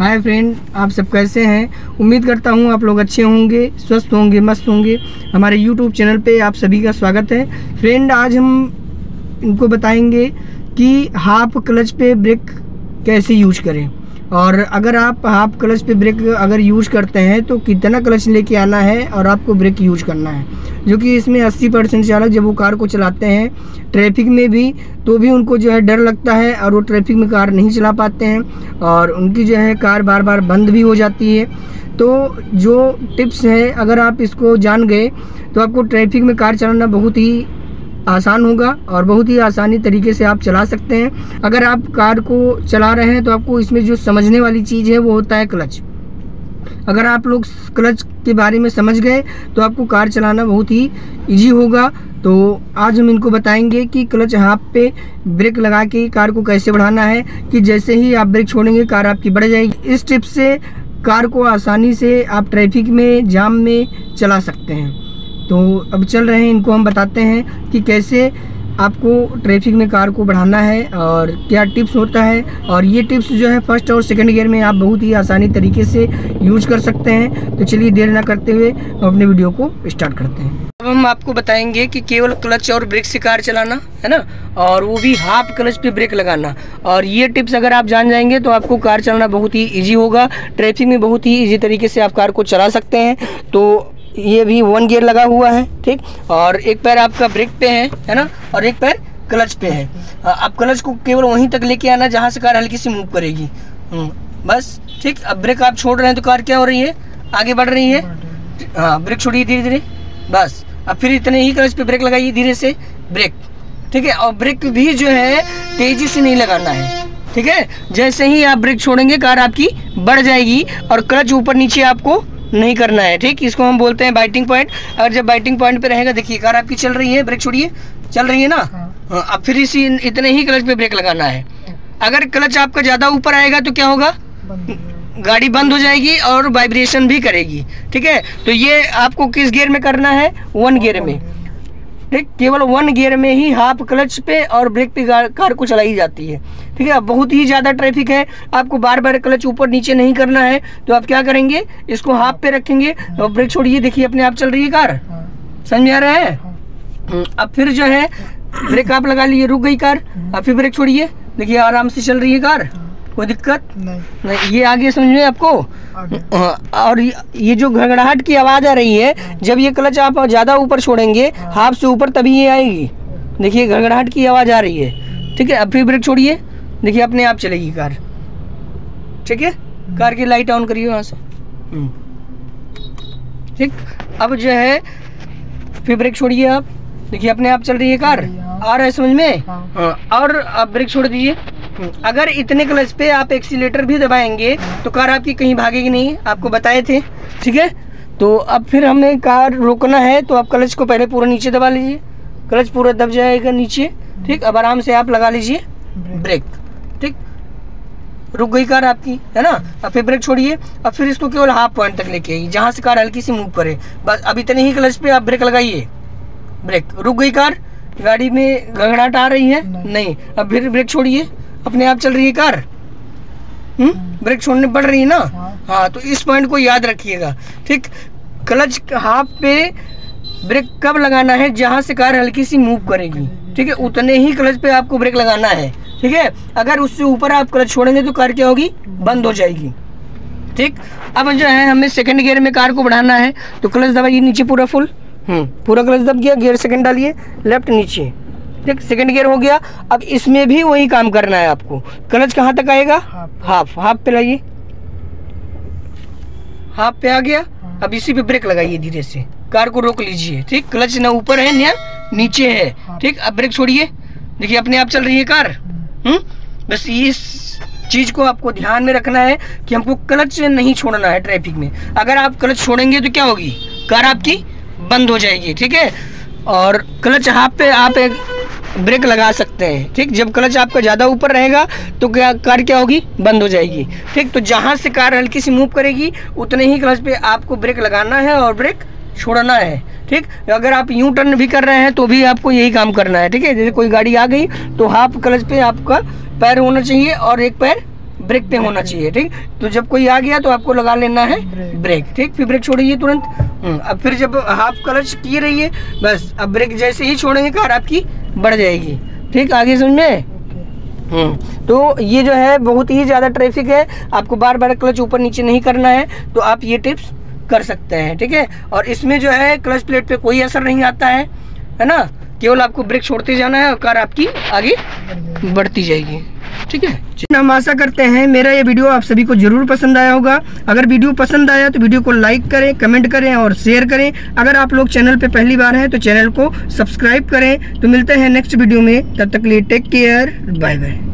Hi friend, आप सब कैसे हैं? उम्मीद करता हूं आप लोग अच्छे होंगे, स्वस्थ होंगे, मस्त होंगे। हमारे YouTube चैनल पे आप सभी का स्वागत है। फ्रेंड, आज हम इनको बताएंगे कि हाफ क्लच पे ब्रेक कैसे यूज़ करें, और अगर आप हाफ क्लच पे ब्रेक अगर यूज़ करते हैं तो कितना क्लच लेके आना है और आपको ब्रेक यूज़ करना है, जो कि इसमें 80% चालक जब वो कार को चलाते हैं ट्रैफिक में भी, तो भी उनको जो है डर लगता है और वो ट्रैफिक में कार नहीं चला पाते हैं और उनकी जो है कार बार बार बंद भी हो जाती है। तो जो टिप्स है, अगर आप इसको जान गए तो आपको ट्रैफिक में कार चलाना बहुत ही आसान होगा और बहुत ही आसानी तरीके से आप चला सकते हैं। अगर आप कार को चला रहे हैं तो आपको इसमें जो समझने वाली चीज़ है वो होता है क्लच। अगर आप लोग क्लच के बारे में समझ गए तो आपको कार चलाना बहुत ही इजी होगा। तो आज हम इनको बताएंगे कि क्लच हाफ पे ब्रेक लगा के कार को कैसे बढ़ाना है, कि जैसे ही आप ब्रेक छोड़ेंगे कार आपकी बढ़ जाएगी। इस टिप से कार को आसानी से आप ट्रैफिक में, जाम में चला सकते हैं। तो अब चल रहे हैं, इनको हम बताते हैं कि कैसे आपको ट्रैफिक में कार को बढ़ाना है और क्या टिप्स होता है। और ये टिप्स जो है फर्स्ट और सेकंड गियर में आप बहुत ही आसानी तरीके से यूज कर सकते हैं। तो चलिए देर ना करते हुए हम अपने वीडियो को स्टार्ट करते हैं। अब हम आपको बताएंगे कि केवल क्लच और ब्रेक से कार चलाना है ना, और वो भी हाफ क्लच पे ब्रेक लगाना। और ये टिप्स अगर आप जान जाएंगे तो आपको कार चलाना बहुत ही ईजी होगा, ट्रैफिक में बहुत ही ईजी तरीके से आप कार को चला सकते हैं। तो ये भी वन गियर लगा हुआ है, ठीक, और एक पैर आपका ब्रेक पे है ना, और एक पैर क्लच पे है। आप क्लच को केवल वहीं तक लेके आना जहां से कार हल्की सी मूव करेगी, बस, ठीक। अब ब्रेक आप छोड़ रहे हैं तो कार क्या हो रही है, आगे बढ़ रही है। हाँ, ब्रेक छोड़िए धीरे धीरे, बस। अब फिर इतने ही क्लच पे ब्रेक लगाइए धीरे से, ब्रेक, ठीक है। और ब्रेक भी जो है तेजी से नहीं लगाना है, ठीक है। जैसे ही आप ब्रेक छोड़ेंगे कार आपकी बढ़ जाएगी और क्लच ऊपर नीचे आपको नहीं करना है, ठीक। इसको हम बोलते हैं बाइटिंग पॉइंट। और जब बाइटिंग पॉइंट पे रहेगा, देखिए कार आपकी चल रही है, ब्रेक छोड़िए, चल रही है ना। हाँ, अब फिर इसी इतने ही क्लच पे ब्रेक लगाना है। अगर क्लच आपका ज़्यादा ऊपर आएगा तो क्या होगा, गाड़ी बंद हो जाएगी और वाइब्रेशन भी करेगी, ठीक है। तो ये आपको किस गियर में करना है, वन गियर में, ठीक। केवल वन गियर में ही हाफ क्लच पे और ब्रेक पे कार को चलाई जाती है, ठीक है। बहुत ही ज़्यादा ट्रैफिक है, आपको बार बार क्लच ऊपर नीचे नहीं करना है, तो आप क्या करेंगे, इसको हाफ पे रखेंगे और ब्रेक छोड़िए, देखिए अपने आप चल रही है कार, समझ में आ रहा है। अब फिर जो है ब्रेक आप लगा लिए, रुक गई कार, अब फिर ब्रेक छोड़िए, देखिए आराम से चल रही है कार, कोई दिक्कत नहीं। ये आगे समझ में आपको और ये जो घड़घड़ाहट की आवाज़ आ रही है, जब ये क्लच आप ज़्यादा ऊपर छोड़ेंगे, हाफ से ऊपर, तभी ये आएगी। देखिए घड़घड़ाहट की आवाज़ आ रही है, ठीक है। अब फिर ब्रेक छोड़िए, देखिए अपने आप चलेगी कार, ठीक है। कार की लाइट ऑन करिए वहाँ से, ठीक। अब जो है फिर ब्रेक छोड़िए आप, देखिए अपने आप चल रही है कार, आ रहा है समझ में। और अब ब्रेक छोड़ दीजिए। अगर इतने क्लच पे आप एक्सीलेटर भी दबाएंगे तो कार आपकी कहीं भागेगी नहीं, आपको बताए थे, ठीक है। तो अब फिर हमें कार रोकना है तो आप क्लच को पहले पूरा नीचे दबा लीजिए, क्लच पूरा दब जाएगा नीचे, ठीक। अब आराम से आप लगा लीजिए ब्रेक, ठीक। रुक गई कार आपकी, है ना। अब फिर ब्रेक छोड़िए, अब फिर इसको केवल हाफ पॉइंट तक लेके आइए, जहाँ से कार हल्की सी मूव करे, बस। अब इतने ही क्लच पे आप ब्रेक लगाइए, ब्रेक, रुक गई कार, गाड़ी में घड़घड़ाहट आ रही है, नहीं। अब फिर ब्रेक छोड़िए, अपने आप चल रही है कार, ब्रेक छोड़ने बढ़ रही है ना। हाँ, तो इस पॉइंट को याद रखिएगा, ठीक। क्लच हाफ पे ब्रेक कब लगाना है, जहाँ से कार हल्की सी मूव करेगी, ठीक है, उतने ही क्लच पे आपको ब्रेक लगाना है, ठीक है। अगर उससे ऊपर आप क्लच छोड़ेंगे तो कार क्या होगी, बंद हो जाएगी, ठीक। अब जो है हमें सेकेंड गियर में कार को बढ़ाना है तो क्लच दबाइए नीचे पूरा फुल, पूरा क्लच दब गया, गियर सेकेंड डालिए, लेफ्ट नीचे, ठीक। सेकंड गियर हो गया। अब इसमें भी वही काम करना है आपको, क्लच कहाँ तक आएगा, हाफ, हाफ पे लाइए, हाफ पे आ गया। अब इसी पे ब्रेक लगाइए धीरे से, कार को रोक लीजिए, ठीक। क्लच ना ऊपर है ना नीचे है, ठीक। अब ब्रेक छोड़िए, देखिए अपने आप चल रही है कार, बस। इस चीज़ को आपको ध्यान में रखना है कि हमको क्लच नहीं छोड़ना है ट्रैफिक में। अगर आप क्लच छोड़ेंगे तो क्या होगी, कार आपकी बंद हो जाएगी, ठीक है। और क्लच हाफ पे आप एक ब्रेक लगा सकते हैं, ठीक। जब क्लच आपका ज़्यादा ऊपर रहेगा तो कार क्या होगी, बंद हो जाएगी, ठीक। तो जहाँ से कार हल्की सी मूव करेगी उतने ही क्लच पे आपको ब्रेक लगाना है और ब्रेक छोड़ना है, ठीक। अगर आप यू टर्न भी कर रहे हैं तो भी आपको यही काम करना है, ठीक है। जैसे कोई गाड़ी आ गई तो हाफ क्लच पे आपका पैर होना चाहिए और एक पैर ब्रेक पे होना चाहिए, ठीक। तो जब कोई आ गया तो आपको लगा लेना है ब्रेक, ठीक। फिर ब्रेक छोड़िए तुरंत। अब फिर जब हाफ क्लच किए रहिए, बस अब ब्रेक जैसे ही छोड़ेंगे कार आपकी बढ़ जाएगी, ठीक। आगे समझ में। तो ये जो है बहुत ही ज़्यादा ट्रैफिक है, आपको बार बार क्लच ऊपर नीचे नहीं करना है, तो आप ये टिप्स कर सकते हैं, ठीक है। और इसमें जो है क्लच प्लेट पे कोई असर नहीं आता है, है ना। केवल आपको ब्रेक छोड़ते जाना है और कार आपकी आगे बढ़ती जाएगी, ठीक है। हम आशा करते हैं मेरा ये वीडियो आप सभी को जरूर पसंद आया होगा। अगर वीडियो पसंद आया तो वीडियो को लाइक करें, कमेंट करें और शेयर करें। अगर आप लोग चैनल पे पहली बार हैं तो चैनल को सब्सक्राइब करें। तो मिलते हैं नेक्स्ट वीडियो में, तब तक के लिए टेक केयर, बाय बाय।